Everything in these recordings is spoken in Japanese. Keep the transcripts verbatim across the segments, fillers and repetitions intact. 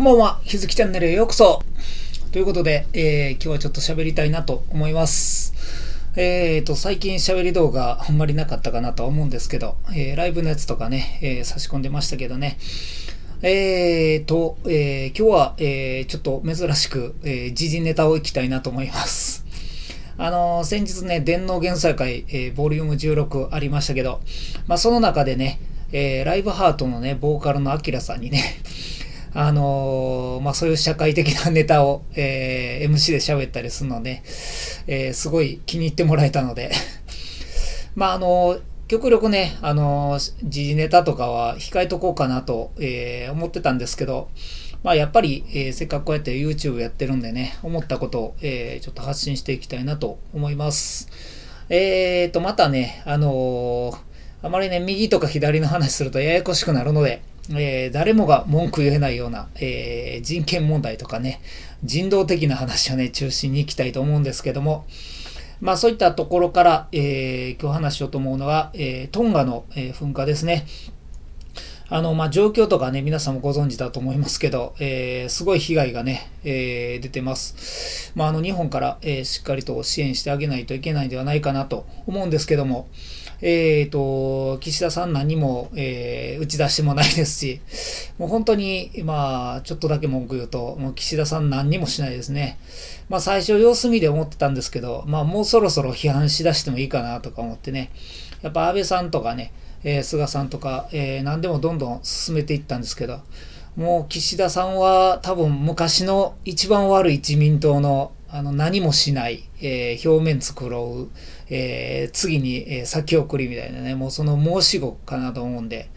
こんばんは、ひづきチャンネルへようこそということで、えー、今日はちょっと喋りたいなと思います。えーと、最近喋り動画あんまりなかったかなとは思うんですけど、えー、ライブのやつとかね、えー、差し込んでましたけどね。えーと、えー、今日は、えー、ちょっと珍しく、えー、時事ネタをいきたいなと思います。あのー、先日ね、電脳減災会、えー、ボリュームじゅうろくありましたけど、まあ、その中でね、えー、ライブハートのね、ボーカルのアキラさんにね、あのー、まあ、そういう社会的なネタを、えー、エムシー で喋ったりするので、えー、すごい気に入ってもらえたので、まあ、あのー、極力ね、あのー、時事ネタとかは控えとこうかなと、えー、思ってたんですけど、まあ、やっぱり、えー、せっかくこうやって YouTube やってるんでね、思ったことを、えー、ちょっと発信していきたいなと思います。えーと、またね、あのー、あまりね、右とか左の話するとややこしくなるので、えー、誰もが文句言えないような、えー、人権問題とかね、人道的な話をね、中心に行きたいと思うんですけども、まあそういったところから、えー、今日話しようと思うのは、えー、トンガの、えー、噴火ですね。あの、まあ状況とかね、皆さんもご存知だと思いますけど、えー、すごい被害がね、えー、出てます。まああの、日本から、えー、しっかりと支援してあげないといけないんではないかなと思うんですけども、えーと、岸田さん何も、えー、打ち出しもないですし、もう本当に、まあ、ちょっとだけ文句言うと、もう岸田さん何にもしないですね。まあ、最初様子見で思ってたんですけど、まあ、もうそろそろ批判しだしてもいいかなとか思ってね、やっぱ安倍さんとかね、えー、菅さんとか、えー、何でもどんどん進めていったんですけど、もう岸田さんは多分昔の一番悪い自民党のあの何もしない、えー、表面作ろう、えー、次に、えー、先送りみたいなね、もうその申し子かなと思うんで、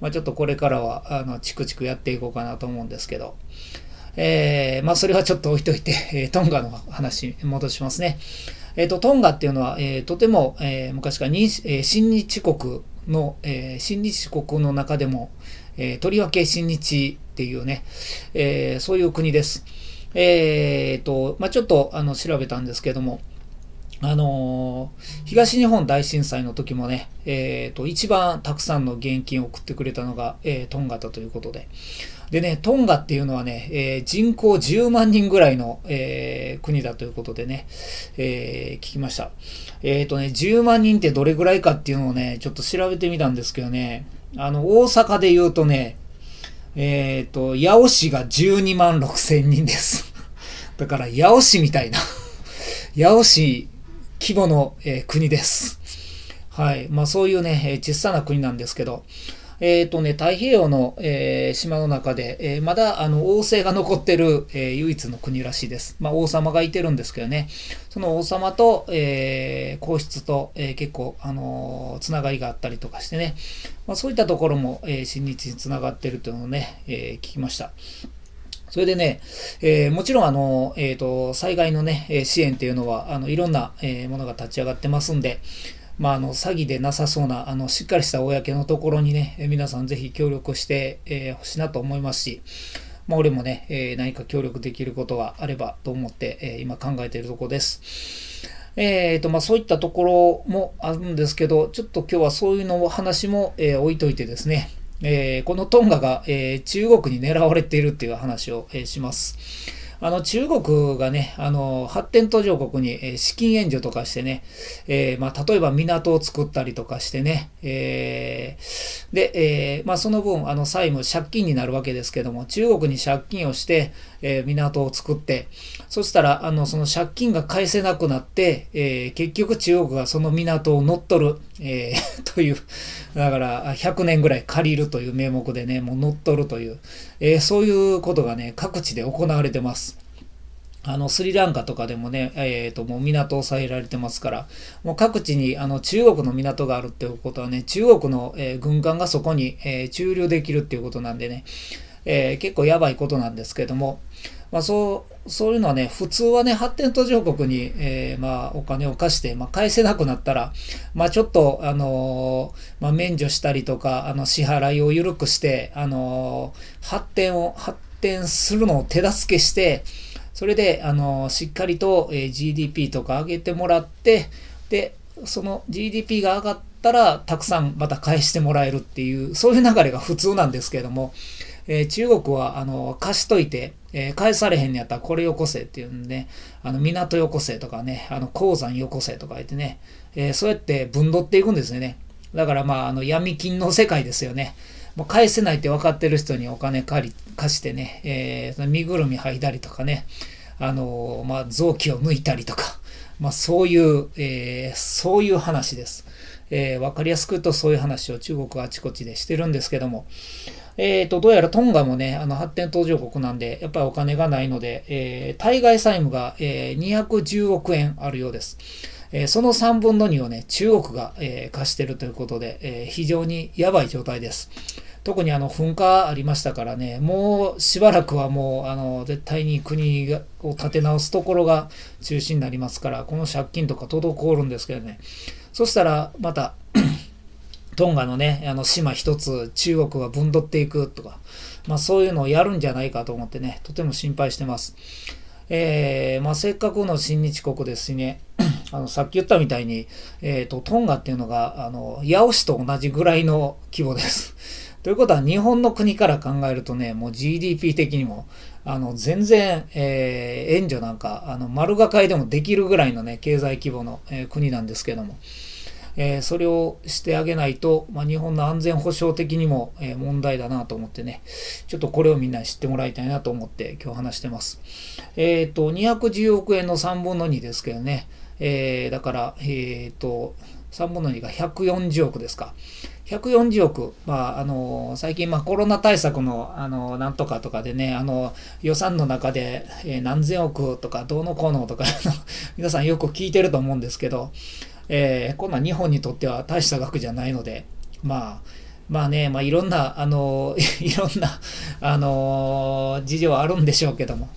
まあ、ちょっとこれからはあのチクチクやっていこうかなと思うんですけど、えー、まあそれはちょっと置いといて、えー、トンガの話に戻しますね。えっと、トンガっていうのは、えー、とても、えー、昔から、えー、親日国の、えー、親日国の中でも、えー、とりわけ親日っていうね、えー、そういう国です。えーとまあ、ちょっとあの調べたんですけども、あのー、東日本大震災の時もね、えーと、一番たくさんの現金を送ってくれたのが、えー、トンガだということで、でね、トンガっていうのはね、えー、人口じゅうまんにんぐらいの、えー、国だということでね、えー、聞きました。えーとね、じゅうまんにんってどれぐらいかっていうのをね、ちょっと調べてみたんですけどね、あの大阪で言うとね、えっと、八尾市がじゅうにまんろくせんにんです。だから、八尾市みたいな。八尾市規模の、えー、国です。はい。まあ、そういうね、えー、小さな国なんですけど、えっとね、太平洋の、えー、島の中で、えー、まだ、あの、王政が残ってる、えー、唯一の国らしいです。まあ、王様がいてるんですけどね、その王様と、えー、皇室と、えー、結構、あのー、つながりがあったりとかしてね、まあ、そういったところも、えー、親日につながってるというのをね、えー、聞きました。それでね、えー、もちろん、あの、えっと、災害のね、支援っていうのは、あの、いろんな、えー、ものが立ち上がってますんで、まあ、あの詐欺でなさそうなあのしっかりした公のところにね、皆さんぜひ協力してほ、えー、しいなと思いますし、まあ、俺もね、えー、何か協力できることがあればと思って、えー、今考えているところです。えーとまあ、そういったところもあるんですけど、ちょっと今日はそういうのを話も、えー、置いといてですね、えー、このトンガが、えー、中国に狙われているっていう話を、えー、します。あの中国がね、あの発展途上国に資金援助とかしてね、えーまあ、例えば港を作ったりとかしてね、えー、で、えーまあ、その分あの債務、借金になるわけですけども、中国に借金をして、えー、港を作って、そしたらあのその借金が返せなくなって、えー、結局中国がその港を乗っ取る、えー、という、だからひゃくねんぐらい借りるという名目でね、もう乗っ取るという、えー、そういうことがね、各地で行われてます。あのスリランカとかでもね、えー、ともう港を抑えられてますから、もう各地にあの中国の港があるっていうことはね、中国の、えー、軍艦がそこに、えー、駐留できるっていうことなんでね、えー、結構やばいことなんですけども、まあ、そうそういうのはね、普通はね、発展途上国に、えーまあ、お金を貸して、まあ、返せなくなったら、まあ、ちょっと、あのーまあ、免除したりとか、あの支払いを緩くして、あのー、発展を、発展するのを手助けして、それで、あの、しっかりと ジーディーピー とか上げてもらって、で、その ジーディーピー が上がったら、たくさんまた返してもらえるっていう、そういう流れが普通なんですけれども、えー、中国はあの貸しといて、えー、返されへんのやったらこれよこせっていうんで、ね、あの港よこせとかね、あの鉱山よこせとか言ってね、えー、そうやってぶんどっていくんですよね。だからまあ、あの闇金の世界ですよね。もう返せないって分かってる人にお金借り貸してね、えー、身ぐるみ剥いだりとかね、あのまあ、臓器を抜いたりとか、まあ、そういう、えー、そういう話です。えー、分かりやすく言うとそういう話を中国はあちこちでしてるんですけども、えーと、どうやらトンガもね、あの発展途上国なんで、やっぱりお金がないので、えー、対外債務が、えー、にひゃくじゅうおくえんあるようです。えー、そのさんぶんのにをね、中国が、えー、貸してるということで、えー、非常にやばい状態です。特にあの噴火ありましたからね、もうしばらくはもうあの絶対に国を立て直すところが中心になりますから、この借金とか滞るんですけどね、そしたらまたトンガのね、あの島一つ中国がぶんどっていくとか、まあ、そういうのをやるんじゃないかと思ってね、とても心配してます。えーまあ、せっかくの親日国ですしね、あのさっき言ったみたいに、えーと、トンガっていうのがあの八尾市と同じぐらいの規模です。ということは日本の国から考えるとね、もう ジーディーピー 的にもあの全然、えー、援助なんかあの丸がかりでもできるぐらいのね経済規模の、えー、国なんですけども、えー、それをしてあげないと、まあ、日本の安全保障的にも、えー、問題だなと思ってね、ちょっとこれをみんなに知ってもらいたいなと思って今日話してます。えっと、にひゃくじゅうおくえんのさんぶんのにですけどね、えー、だから、えっと、さんぶんのにがひゃくよんじゅうおくですか。ひゃくよんじゅうおく、まあ、あの最近、まあ、コロナ対策の、あのなんとかとかでね、あの予算の中で、えー、何千億とかどうのこうのとか皆さんよく聞いてると思うんですけど、えー、こんな日本にとっては大した額じゃないので、まあ、まあね、まあ、いろんな、あのいろんな、あの事情はあるんでしょうけども。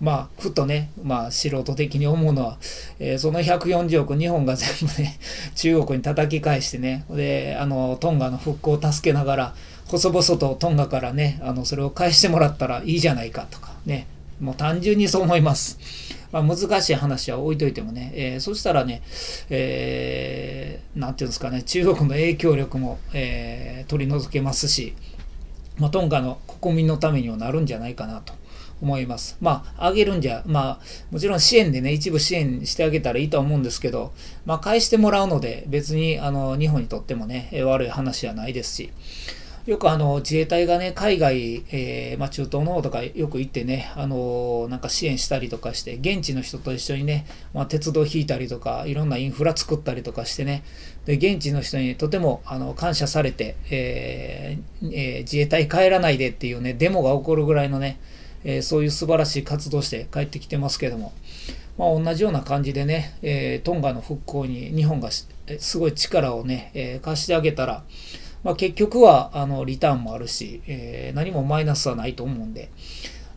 まあ、ふとね、まあ、素人的に思うのは、えー、そのひゃくよんじゅうおく日本が全部ね、中国に叩き返してね、で、あの、トンガの復興を助けながら、細々とトンガからね、あの、それを返してもらったらいいじゃないかとかね、もう単純にそう思います。まあ、難しい話は置いといてもね、えー、そしたらね、えー、なんていうんですかね、中国の影響力も、えー、取り除けますし、まあ、トンガの国民のためにもなるんじゃないかなと。思います。まあ、あげるんじゃ、まあ、もちろん支援でね、一部支援してあげたらいいとは思うんですけど、まあ、返してもらうので、別に、あの、日本にとってもね、悪い話はないですし、よくあの、自衛隊がね、海外、えー、まあ、中東の方とかよく行ってね、あの、なんか支援したりとかして、現地の人と一緒にね、まあ、鉄道引いたりとか、いろんなインフラ作ったりとかしてね、で、現地の人にとても、あの、感謝されて、えーえー、自衛隊帰らないでっていうね、デモが起こるぐらいのね、えー、そういう素晴らしい活動して帰ってきてますけども、まあ、同じような感じでね、えー、トンガの復興に日本がすごい力をね、えー、貸してあげたら、まあ、結局はあのリターンもあるし、えー、何もマイナスはないと思うんで、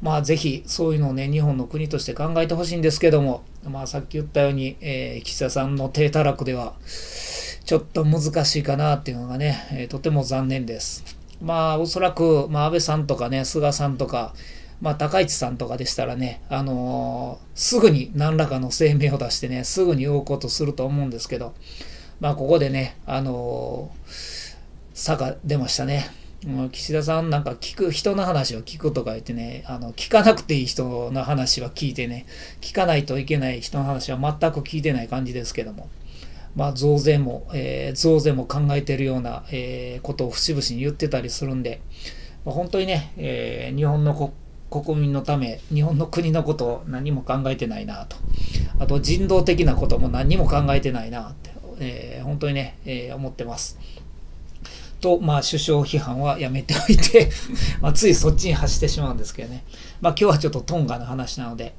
まあ、ぜひそういうのをね、日本の国として考えてほしいんですけども、まあ、さっき言ったように、えー、岸田さんの低たらくではちょっと難しいかなっていうのがね、えー、とても残念です。まあ、おそらく、まあ、安倍さんとかね、菅さんとか、まあ、高市さんとかでしたらね、あのー、すぐに何らかの声明を出してね、すぐに動こうとすると思うんですけど、まあ、ここでね、あのー、差が出ましたね。岸田さんなんか聞く、人の話を聞くとか言ってね、あの、聞かなくていい人の話は聞いてね、聞かないといけない人の話は全く聞いてない感じですけども、まあ、増税も、えー、増税も考えてるような、えー、ことを節々に言ってたりするんで、まあ、本当にね、えー、日本の国国民のため、日本の国のことを何も考えてないなと。あと人道的なことも何も考えてないなって、えー、本当にね、えー、思ってます。と、まあ、首相批判はやめておいて、まあ、ついそっちに走ってしまうんですけどね。まあ、今日はちょっとトンガの話なので、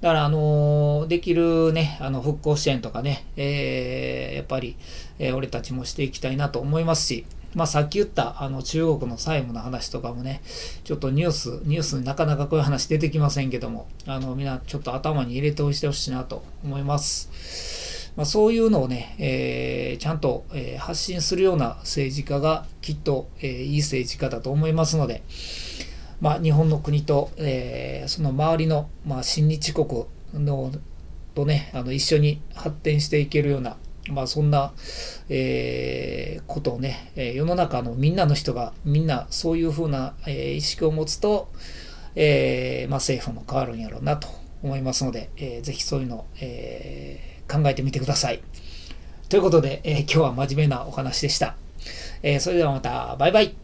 だから、あのー、できるね、あの、復興支援とかね、えー、やっぱり、えー、俺たちもしていきたいなと思いますし、まあ、さっき言ったあの中国の債務の話とかもね、ちょっとニュース、ニュースになかなかこういう話出てきませんけども、あのみんなちょっと頭に入れておいてほしいなと思います。まあ、そういうのをね、えー、ちゃんと、えー、発信するような政治家がきっと、えー、いい政治家だと思いますので、まあ、日本の国と、えー、その周りの、まあ、親日国のとね、あの一緒に発展していけるような、まあそんな、えー、ことをね、世の中のみんなの人がみんなそういうふうな、えー、意識を持つと、えーまあ、政府も変わるんやろうなと思いますので、えー、ぜひそういうのを、えー、考えてみてください。ということで、えー、今日は真面目なお話でした。えー、それではまた、バイバイ。